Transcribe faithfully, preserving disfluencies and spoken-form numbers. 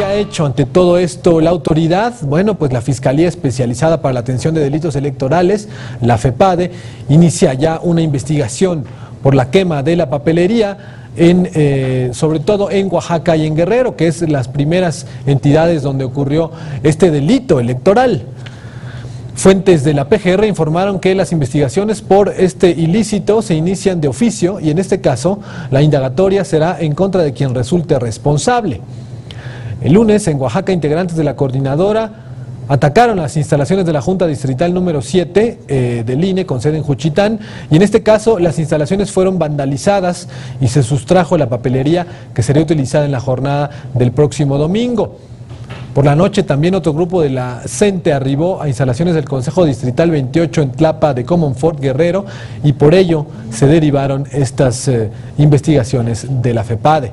¿Qué ha hecho ante todo esto la autoridad? Bueno, pues la Fiscalía Especializada para la Atención de Delitos Electorales, la FEPADE, inicia ya una investigación por la quema de la papelería, en, eh, sobre todo en Oaxaca y en Guerrero, que es las primeras entidades donde ocurrió este delito electoral. Fuentes de la P G R informaron que las investigaciones por este ilícito se inician de oficio y en este caso la indagatoria será en contra de quien resulte responsable. El lunes en Oaxaca, integrantes de la Coordinadora atacaron las instalaciones de la Junta Distrital número siete eh, del I N E con sede en Juchitán, y en este caso las instalaciones fueron vandalizadas y se sustrajo la papelería que sería utilizada en la jornada del próximo domingo. Por la noche también otro grupo de la CENTE arribó a instalaciones del Consejo Distrital veintiocho en Tlapa de Comonfort, Guerrero, y por ello se derivaron estas eh, investigaciones de la FEPADE.